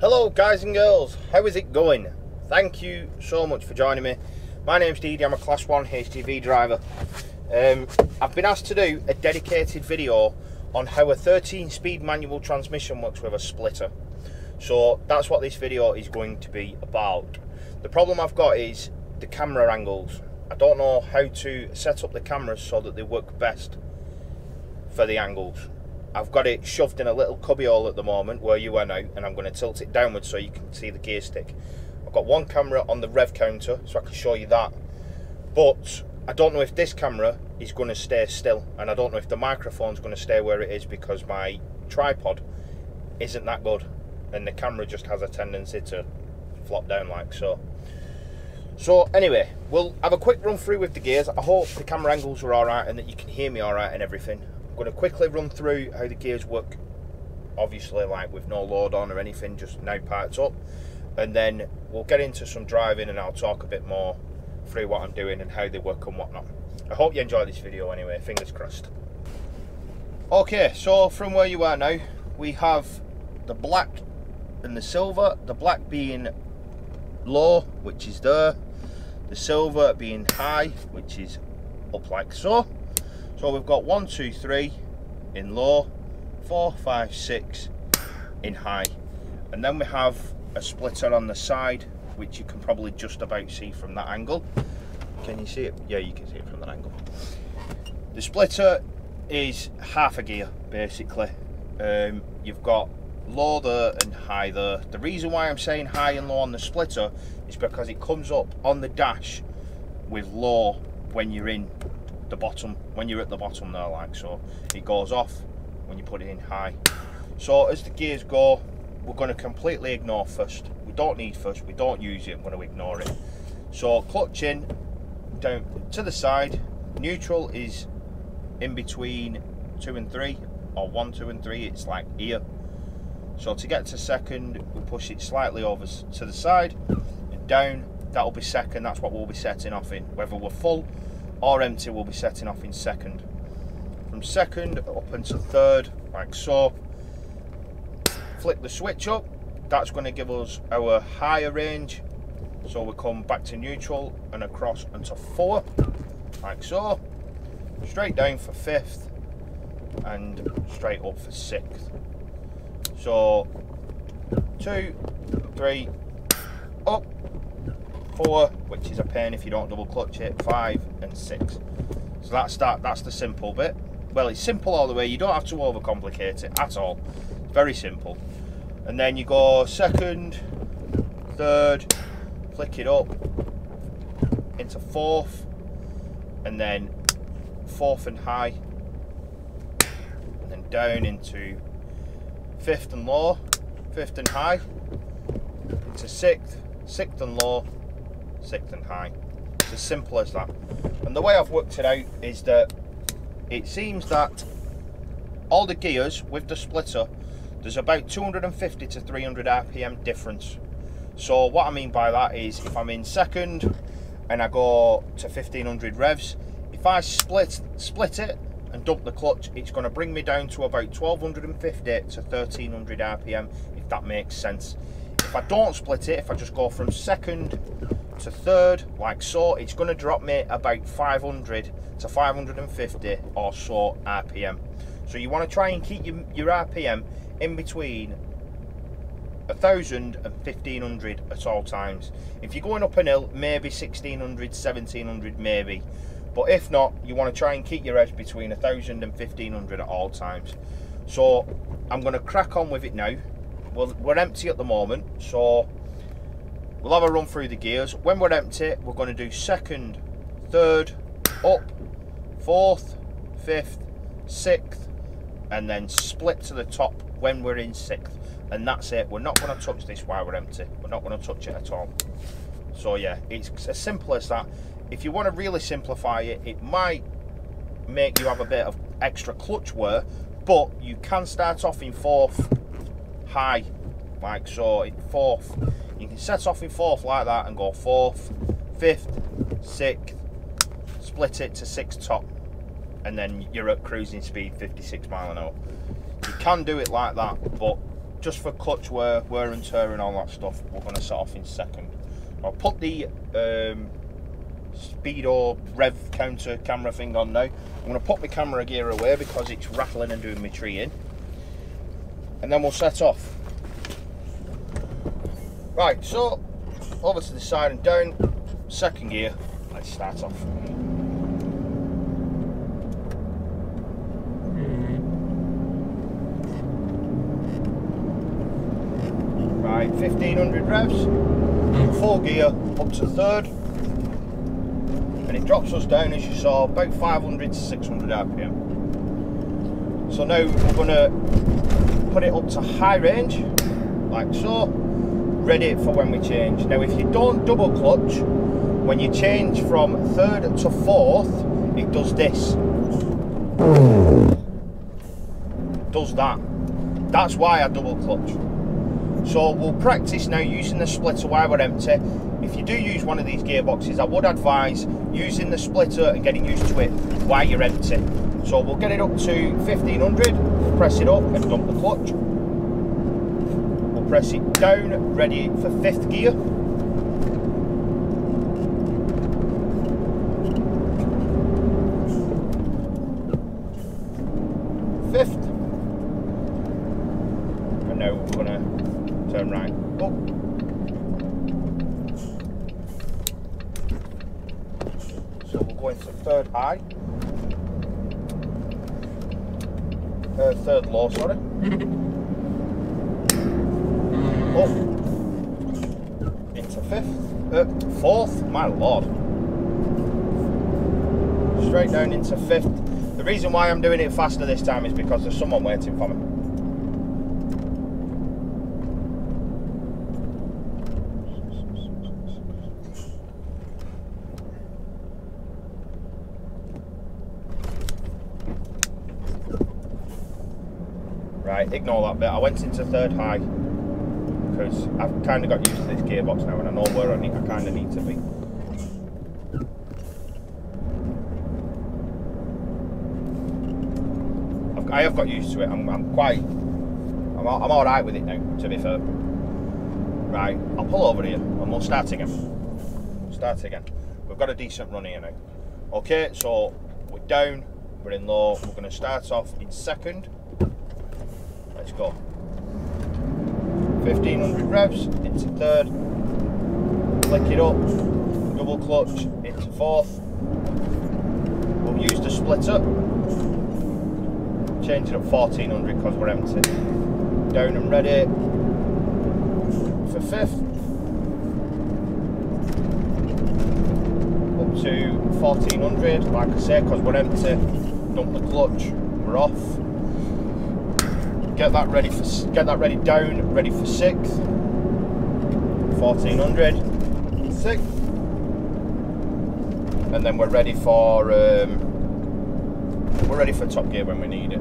Hello guys and girls, how is it going? Thank you so much for joining me. My name's Dede, I'm a class 1 HGV driver. I've been asked to do a dedicated video on how a 13-speed manual transmission works with a splitter. So that's what this video is going to be about. The problem I've got is the camera angles. I don't know how to set up the cameras so that they work best for the angles. I've got it shoved in a little cubbyhole at the moment where you are now, and I'm going to tilt it downwards so you can see the gear stick. I've got one camera on the rev counter so I can show you that, but I don't know if this camera is going to stay still, and I don't know if the microphone's going to stay where it is because my tripod isn't that good and the camera just has a tendency to flop down like so. So anyway, we'll have a quick run through with the gears. I hope the camera angles are alright and that you can hear me alright and everything. I'm going to quickly run through how the gears work, obviously like with no load on or anything, just now parked up, and then we'll get into some driving and I'll talk a bit more through what I'm doing and how they work and whatnot. I hope you enjoy this video anyway, fingers crossed. Okay, so from where you are now, we have the black and the silver, the black being low, which is there, the silver being high, which is up like so. So we've got 1, 2, 3 in low, 4, 5, 6 in high. And then we have a splitter on the side, which you can probably just about see from that angle. Can you see it? Yeah, you can see it from that angle. The splitter is half a gear, basically. You've got low there and high there. The reason why I'm saying high and low on the splitter is because it comes up on the dash with low when you're in the bottom, when you're at the bottom there like so. It goes off when you put it in high. So as the gears go, we're going to completely ignore first. We don't need first, we don't use it, we're going to ignore it. So clutch in, down to the side. Neutral is in between 2 and 3, or 1, 2 and 3, it's like here. So to get to second, we'll push it slightly over to the side and down. That'll be second, that's what we'll be setting off in. Whether we're full or empty, will be setting off in second. From second up into third like so. Flick the switch up, that's going to give us our higher range, so we come back to neutral and across into 4 like so, straight down for 5th and straight up for 6th. So 2, 3 up, 4, which is a pain if you don't double clutch it, 5 and 6. So that's that. That's the simple bit. Well, it's simple all the way. You don't have to overcomplicate it at all. It's very simple. And then you go second, third, flick it up into 4th, and then 4th and high, and then down into 5th and low, 5th and high, into 6th, 6th and low, 6th and high. It's as simple as that. And the way I've worked it out is that it seems that all the gears with the splitter, there's about 250 to 300 RPM difference. So what I mean by that is if I'm in second and I go to 1500 revs, if I split it and dump the clutch, it's going to bring me down to about 1250 to 1300 RPM, if that makes sense. If I don't split it, if I just go from second to third like so, it's going to drop me about 500 to 550 or so RPM. So you want to try and keep your RPM in between 1000 and 1500 at all times. If you're going up an hill, maybe 1600, 1700 maybe, but if not, you want to try and keep your edge between 1000 and 1500 at all times. So I'm going to crack on with it now. We're empty at the moment, so we'll have a run through the gears. When we're empty, we're going to do second, third, up, 4th, 5th, 6th, and then split to the top when we're in 6th. And that's it. We're not going to touch this while we're empty. We're not going to touch it at all. So yeah, it's as simple as that. If you want to really simplify it, it might make you have a bit of extra clutch wear, but you can start off in 4th high, like so, in 4th. You can set off in 4th like that and go 4th, 5th, 6th, split it to 6th top, and then you're at cruising speed 56 miles an hour. You can do it like that, but just for clutch wear and tear and all that stuff, we're going to set off in second. I'll put the speed or rev counter camera thing on now. I'm going to put my camera gear away because it's rattling and doing my tree in, and then we'll set off. Right, so over to the side and down, second gear, let's start off. Right, 1500 revs, full gear up to third, and it drops us down, as you saw, about 500 to 600 RPM. So now we're going to put it up to high range, like so, ready for when we change. Now if you don't double clutch, when you change from third to fourth, it does this. It does that. That's why I double clutch. So we'll practice now using the splitter while we're empty. If you do use one of these gearboxes, I would advise using the splitter and getting used to it while you're empty. So we'll get it up to 1500, press it up and dump the clutch. We'll press it down, ready for fifth gear. Fifth. And now we're going to turn right up. Into third high, third low, sorry. Up into fifth, fourth. My lord! Straight down into fifth. The reason why I'm doing it faster this time is because there's someone waiting for me. Right, ignore that bit. I went into third high because I've kind of got used to this gearbox now and I know where I kind of need to be. I have got used to it. I'm alright with it now, to be fair. Right, I'll pull over here and we'll start again. We've got a decent run here now. Okay, so we're down, we're in low, we're going to start off in second. Let's go. 1500 revs into third, flick it up, double clutch into fourth. We'll use the splitter, change it up 1400 because we're empty. Down and ready for fifth, up to 1400, like I say, because we're empty. Dump the clutch, we're off. Get that ready down, ready for sixth. 1400, sixth, and then we're ready for top gear when we need it.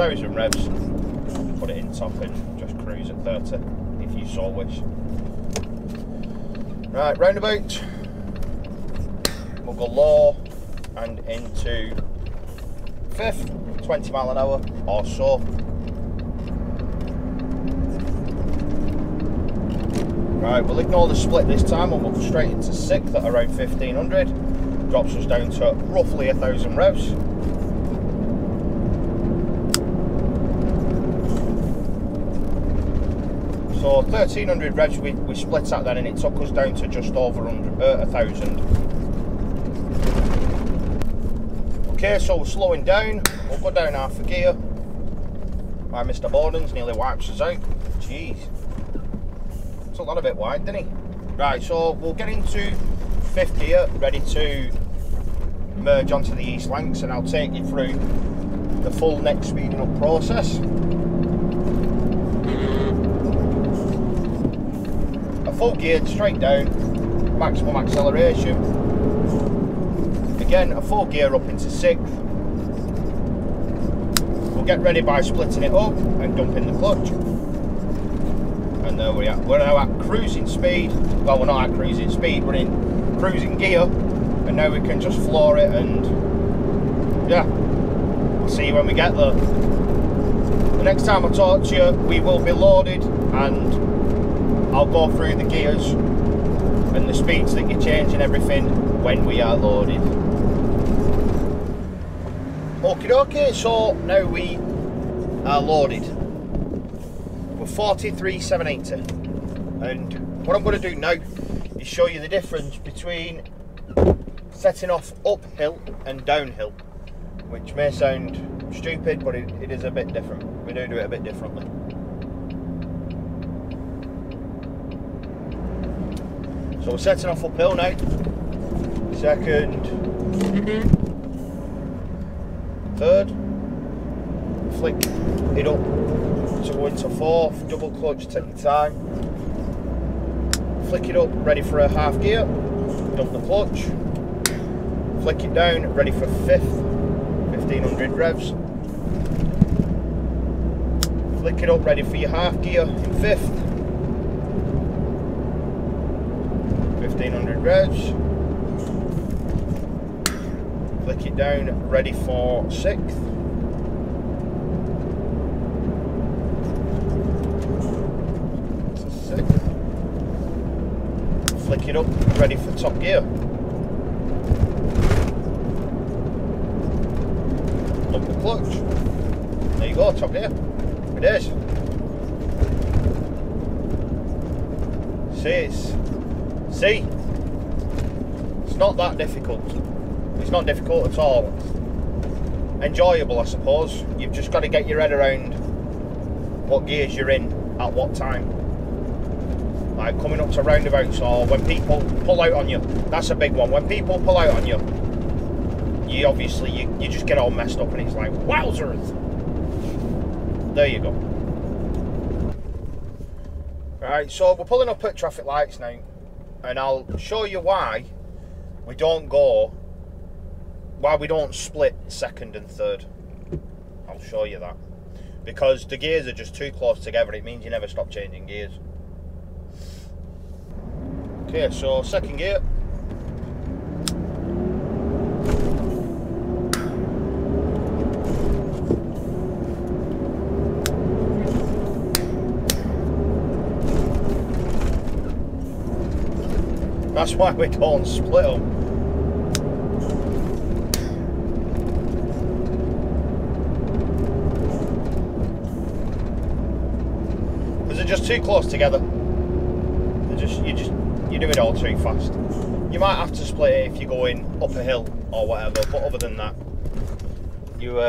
1000 revs, put it in top and just cruise at 30 if you so wish. Right, roundabout. We'll go low and into fifth. 20 mile an hour or so. Right, we'll ignore the split this time and we'll go straight into sixth at around 1500. Drops us down to roughly 1000 revs. So 1300 revs we split that then and it took us down to just over 1000. Okay, so we're slowing down, we'll go down half a gear. My Mr. Borden's nearly wipes us out. Jeez. Took that a bit wide, didn't he? Right, so we'll get into fifth gear, ready to merge onto the east links, and I'll take you through the full neck speeding up process. A full geared straight down, maximum acceleration. Again, a full gear up into sixth. We'll get ready by splitting it up and dumping the clutch. And there we are. We're now at cruising speed. Well, we're not at cruising speed, we're in cruising gear. And now we can just floor it and yeah, we'll see you when we get there. The next time I talk to you, we will be loaded and I'll go through the gears and the speeds that you change and everything when we are loaded. Okay, so now we are loaded. We're 43,780, and what I'm going to do now is show you the difference between setting off uphill and downhill, which may sound stupid, but it is a bit different. We do it a bit differently. So we're setting off uphill now. Second, third, flick it up to go into fourth, double clutch, take your time, flick it up, ready for a half gear, dump the clutch, flick it down, ready for fifth, 1500 revs, flick it up, ready for your half gear in fifth, 1500 revs, flick it down, ready for sixth, flick it up, ready for top gear, dump the clutch, there you go, top gear, it is. See, it's not that difficult. It's not difficult at all. Enjoyable, I suppose. You've just got to get your head around what gears you're in at what time. Like coming up to roundabouts, or when people pull out on you. That's a big one. When people pull out on you, you just get all messed up and it's like, wowzers! There you go. Right, so we're pulling up at traffic lights now, and I'll show you why we don't go, why we don't split second and third. I'll show you that. Because the gears are just too close together, it means you never stop changing gears. Okay, so second gear. That's why we don't split them. Just too close together. You do it all too fast. You might have to split it if you're going up a hill or whatever, but other than that, you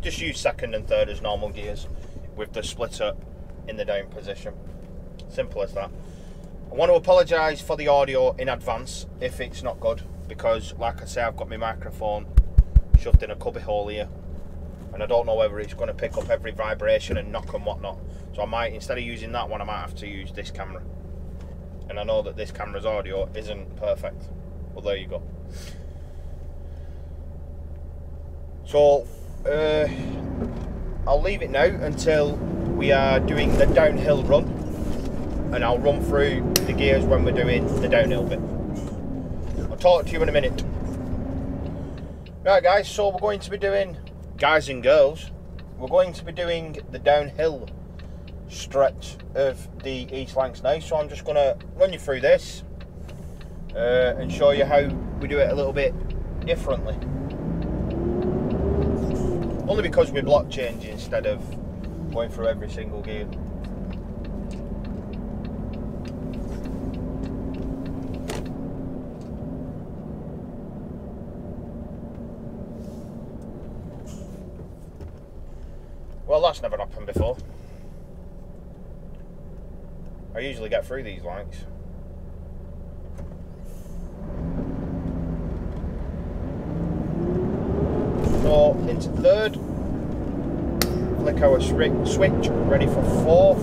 just use second and third as normal gears with the splitter in the down position. Simple as that. I want to apologise for the audio in advance if it's not good, because like I say, I've got my microphone shoved in a cubby hole here, and I don't know whether it's going to pick up every vibration and knock and whatnot. So I might, instead of using that one, I might have to use this camera. And I know that this camera's audio isn't perfect. Well, there you go. So, I'll leave it now until we are doing the downhill run. And I'll run through the gears when we're doing the downhill bit. I'll talk to you in a minute. Right guys, so we're going to be doing, guys and girls, we're going to be doing the downhill stretch of the East Links now, so I'm just going to run you through this and show you how we do it a little bit differently, only because we block change instead of going through every single gear. Well, that's never happened before. I usually get through these links. So into third, flick our switch, ready for fourth.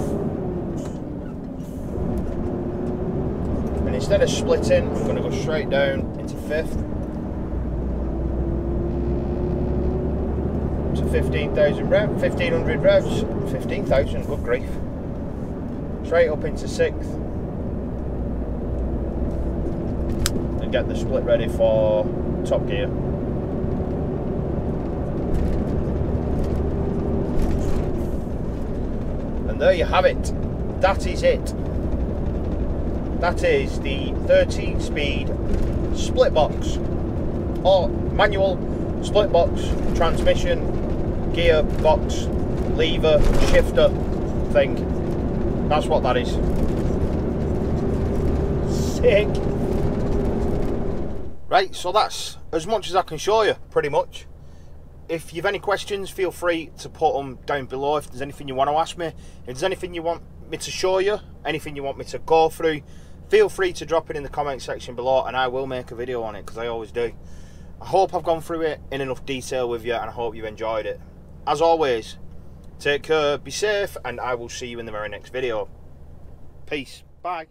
And instead of splitting, I'm going to go straight down into fifth. To 15,000 revs, 1500 revs, 15,000, good grief. Straight up into sixth and get the split ready for top gear. there you have it. That is it. That is the 13-speed split box or manual split box transmission, gear box, lever, shifter thing. That's what that is. Sick. Right, so that's as much as I can show you, pretty much. If you've any questions, feel free to put them down below. If there's anything you want to ask me, if there's anything you want me to show you, anything you want me to go through, feel free to drop it in the comment section below and I will make a video on it, because I always do. I hope I've gone through it in enough detail with you and I hope you've enjoyed it. As always, take care, be safe, and I will see you in the very next video. Peace. Bye.